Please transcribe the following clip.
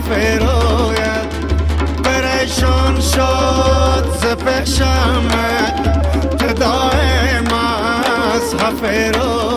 فرویت پریشان شد زپشمت تدایم از حفرو